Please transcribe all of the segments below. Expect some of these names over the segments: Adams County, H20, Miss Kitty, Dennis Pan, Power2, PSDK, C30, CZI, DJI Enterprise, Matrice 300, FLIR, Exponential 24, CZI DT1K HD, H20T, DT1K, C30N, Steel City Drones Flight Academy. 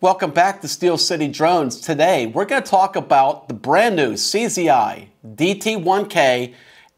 Welcome back to Steel City Drones. Today we're going to talk about the brand new CZI DT1K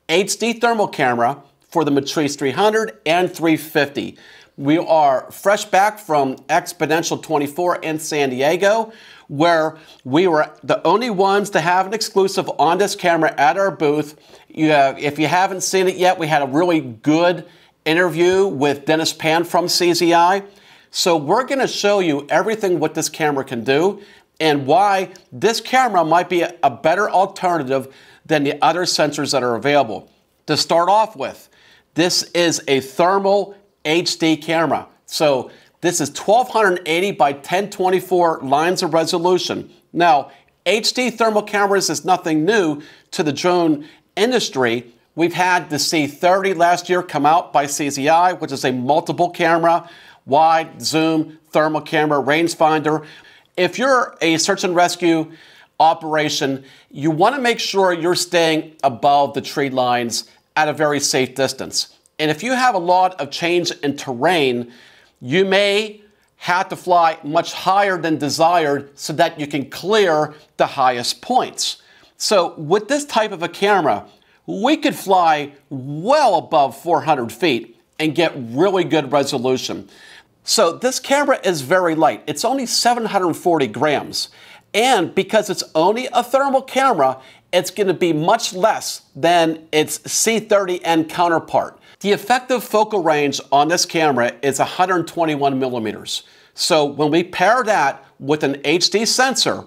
HD thermal camera for the Matrice 300 and 350. We are fresh back from Exponential 24 in San Diego, where we were the only ones to have an exclusive on this camera at our booth. If you haven't seen it yet, we had a really good interview with Dennis Pan from CZI. So we're going to show you everything what this camera can do and why this camera might be a better alternative than the other sensors that are available. To start off with, this is a thermal HD camera. So this is 1280 by 1024 lines of resolution. Now, HD thermal cameras is nothing new to the drone industry. We've had the C30 last year come out by CZI, which is a multiple camera. Wide, zoom, thermal camera, rangefinder. If you're a search and rescue operation, you want to make sure you're staying above the tree lines at a very safe distance. And if you have a lot of change in terrain, you may have to fly much higher than desired so that you can clear the highest points. So with this type of a camera, we could fly well above 400 feet and get really good resolution. So this camera is very light. It's only 740 grams. And because it's only a thermal camera, it's gonna be much less than its C30N counterpart. The effective focal range on this camera is 121 millimeters. So when we pair that with an HD sensor,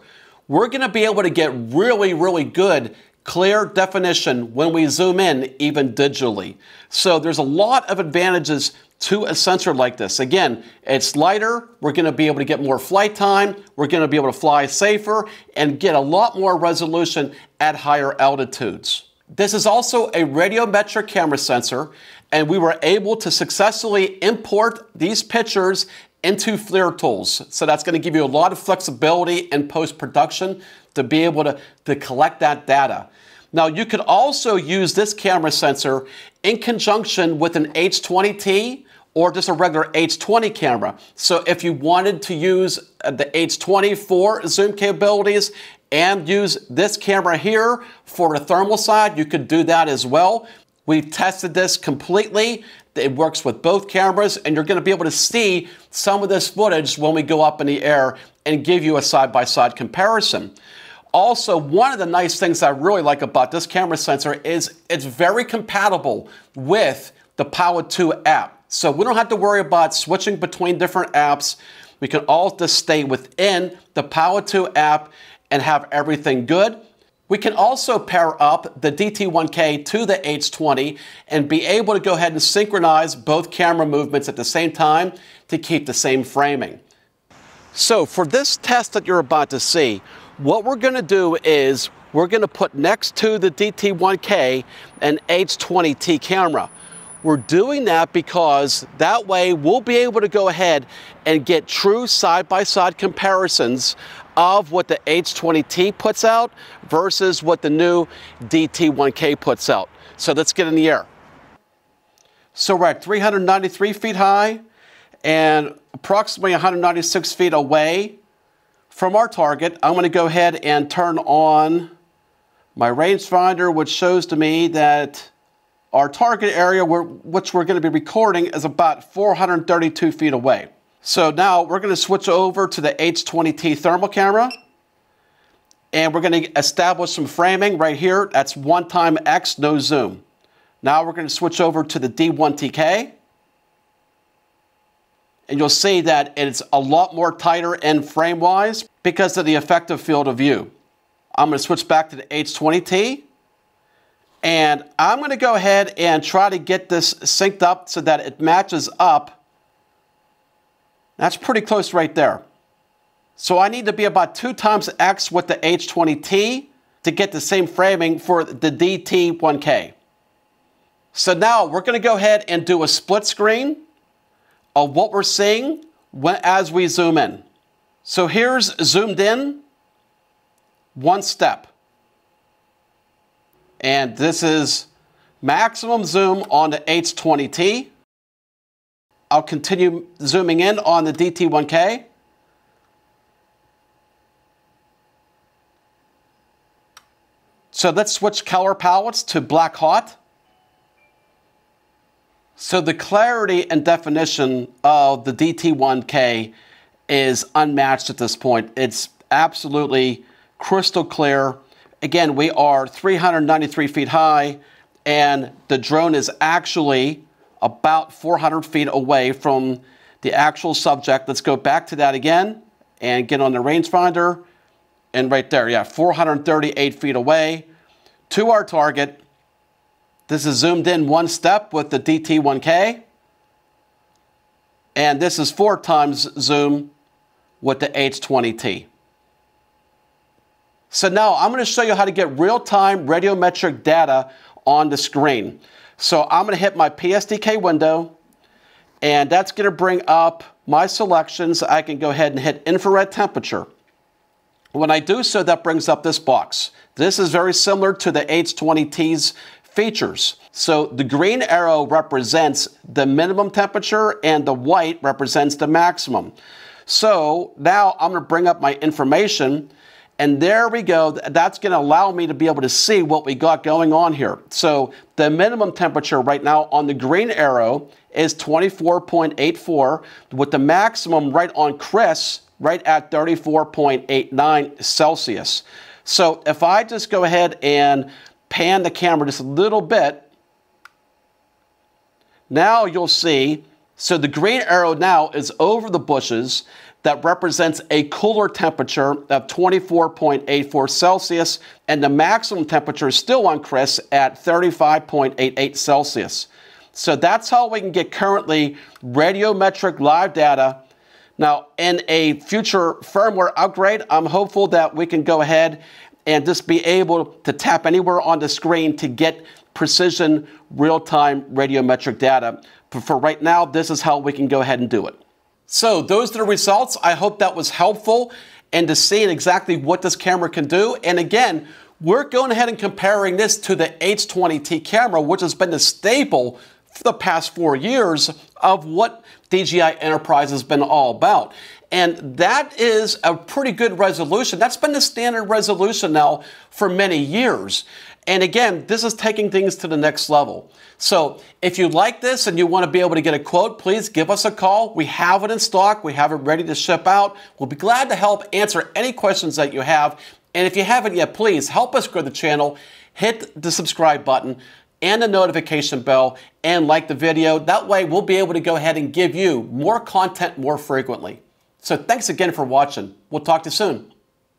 we're gonna be able to get really, really good clear definition when we zoom in, even digitally. So there's a lot of advantages to a sensor like this. Again, it's lighter, we're going to be able to get more flight time, we're going to be able to fly safer, and get a lot more resolution at higher altitudes. This is also a radiometric camera sensor, and we were able to successfully import these pictures into FLIR tools. So that's going to give you a lot of flexibility in post-production to be able to collect that data. Now, you could also use this camera sensor in conjunction with an H20T or just a regular H20 camera. So if you wanted to use the H20 for zoom capabilities and use this camera here for the thermal side, you could do that as well. We've tested this completely. It works with both cameras, and you're going to be able to see some of this footage when we go up in the air and give you a side-by-side comparison. Also, one of the nice things I really like about this camera sensor is it's very compatible with the Power2 app. So we don't have to worry about switching between different apps. We can all just stay within the Power2 app and have everything good. We can also pair up the DT1K to the H20 and be able to go ahead and synchronize both camera movements at the same time to keep the same framing. So for this test that you're about to see, what we're going to do is we're going to put next to the DT1K an H20T camera. We're doing that because that way we'll be able to go ahead and get true side-by-side comparisons of what the H20T puts out versus what the new DT1K puts out. So let's get in the air. So we're at 393 feet high and approximately 196 feet away from our target. I'm going to go ahead and turn on my rangefinder, which shows to me that our target area, which we're going to be recording, is about 432 feet away. So now we're going to switch over to the H20T thermal camera, and we're going to establish some framing right here. That's 1x, no zoom. Now we're going to switch over to the D1TK, and you'll see that it's a lot more tighter and frame-wise because of the effective field of view. I'm going to switch back to the H20T. And I'm going to go ahead and try to get this synced up so that it matches up. That's pretty close right there. So I need to be about 2x with the H20T to get the same framing for the DT1K. So now we're going to go ahead and do a split screen of what we're seeing as we zoom in. So here's zoomed in, one step. And this is maximum zoom on the H20T. I'll continue zooming in on the DT1K. So let's switch color palettes to black hot. So the clarity and definition of the DT1K is unmatched at this point. It's absolutely crystal clear. Again, we are 393 feet high, and the drone is actually about 400 feet away from the actual subject. Let's go back to that again and get on the rangefinder. And right there, yeah, 438 feet away to our target. This is zoomed in one step with the DT1K. And this is 4x zoom with the H20T. So now I'm going to show you how to get real-time radiometric data on the screen. So I'm going to hit my PSDK window, and that's going to bring up my selections. I can go ahead and hit infrared temperature. When I do so, that brings up this box. This is very similar to the H20T's features. So the green arrow represents the minimum temperature and the white represents the maximum. So now I'm going to bring up my information, and there we go. That's going to allow me to be able to see what we got going on here. So the minimum temperature right now on the green arrow is 24.84, with the maximum right on Chris right at 34.89 Celsius. So if I just go ahead and pan the camera just a little bit, now you'll see, so the green arrow now is over the bushes. That represents a cooler temperature of 24.84 Celsius, and the maximum temperature is still on Chris at 35.88 Celsius. So that's how we can get currently radiometric live data. Now, in a future firmware upgrade, I'm hopeful that we can go ahead and just be able to tap anywhere on the screen to get precision real-time radiometric data. But for right now, this is how we can go ahead and do it. So those are the results. I hope that was helpful and to see exactly what this camera can do. And again, we're going ahead and comparing this to the H20T camera, which has been the staple for the past 4 years of what DJI Enterprise has been all about. And that is a pretty good resolution. That's been the standard resolution now for many years. And again, this is taking things to the next level. So if you like this and you want to be able to get a quote, please give us a call. We have it in stock. We have it ready to ship out. We'll be glad to help answer any questions that you have. And if you haven't yet, please help us grow the channel. Hit the subscribe button and the notification bell and like the video. That way we'll be able to go ahead and give you more content more frequently. So thanks again for watching. We'll talk to you soon.